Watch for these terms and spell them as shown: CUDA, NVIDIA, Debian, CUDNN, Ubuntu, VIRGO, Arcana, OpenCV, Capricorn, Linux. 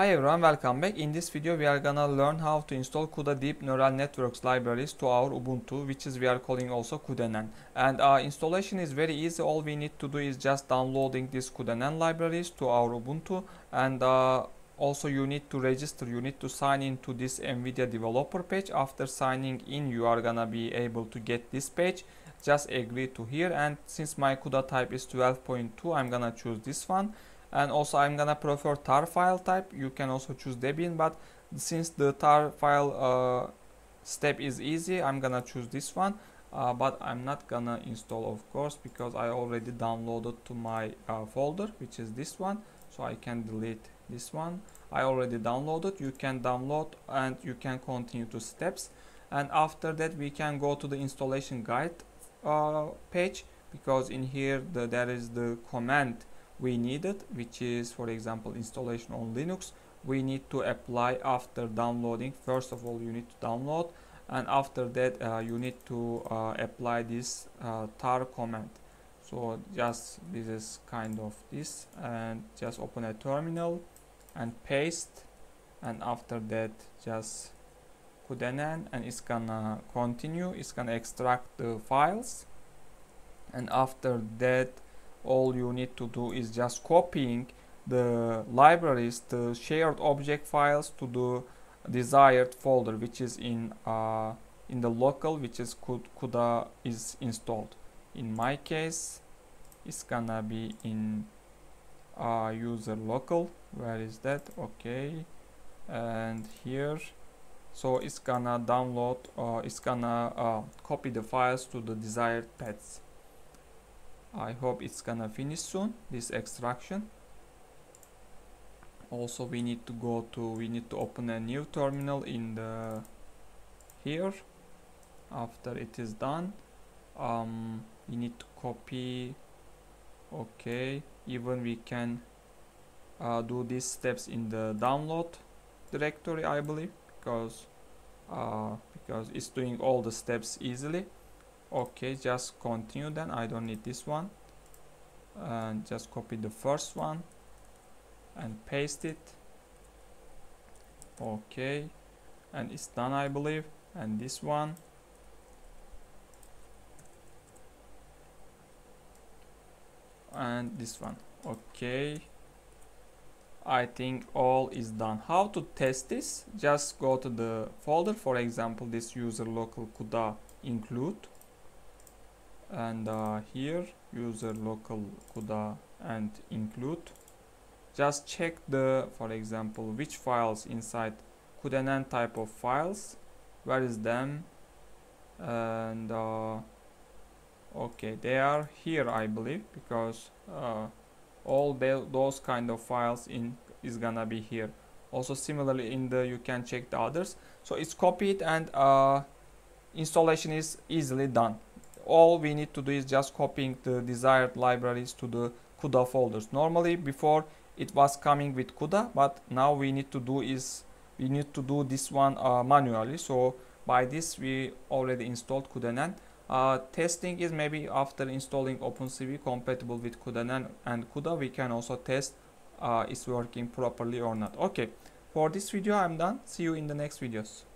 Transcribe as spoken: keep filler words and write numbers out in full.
Hi everyone, welcome back. In this video we are gonna learn how to install CUDA deep neural networks libraries to our Ubuntu, which is we are calling also CUDNN. And uh, installation is very easy. All we need to do is just downloading these CUDNN libraries to our Ubuntu, and uh, also you need to register, you need to sign in to this NVIDIA developer page. After signing in you are gonna be able to get this page. Just agree to here, and since my CUDA type is twelve point two, I'm gonna choose this one. And also I'm gonna prefer tar file type. You can also choose Debian, but since the tar file uh, step is easy, I'm gonna choose this one. Uh, but I'm not gonna install, of course, because I already downloaded to my uh, folder, which is this one, so I can delete this one. I already downloaded. You can download and you can continue to steps, and after that we can go to the installation guide uh, page, because in here the, there is the command we needed, which is, for example, installation on Linux. We need to apply after downloading. First of all, you need to download, and after that uh, you need to uh, apply this uh, tar command. So just this is kind of this, and just open a terminal and paste, and after that just CUDNN, and it's gonna continue, it's gonna extract the files, and after that all you need to do is just copying the libraries, the shared object files, to the desired folder, which is in uh, in the local, which is CUDA is installed. In my case it's gonna be in uh, user local. Where is that? Okay, and here. So it's gonna download, uh, it's gonna uh, copy the files to the desired paths. I hope it's gonna finish soon, this extraction. Also we need to go to, we need to open a new terminal in the here. After it is done, um, we need to copy. Okay, even we can uh, do these steps in the download directory, I believe, because uh, because it's doing all the steps easily. Okay, just continue then. I don't need this one, and just copy the first one and paste it. Okay, and it's done, I believe. And this one, and this one. Okay, I think all is done. How to test this? Just go to the folder, for example, this user local CUDA include, and uh, here user local CUDA and include. Just check the, for example, which files inside CUDNN type of files, where is them, and uh, okay, they are here, I believe, because uh, all the, those kind of files in is gonna be here. Also similarly in the, you can check the others. So it's copied, and uh, installation is easily done. All we need to do is just copying the desired libraries to the CUDA folders. Normally before it was coming with CUDA, but now we need to do is we need to do this one uh, manually. So by this we already installed CUDNN. Uh, testing is maybe after installing OpenCV compatible with CUDNN and CUDA, we can also test uh, it's working properly or not. Okay, for this video I'm done. See you in the next videos.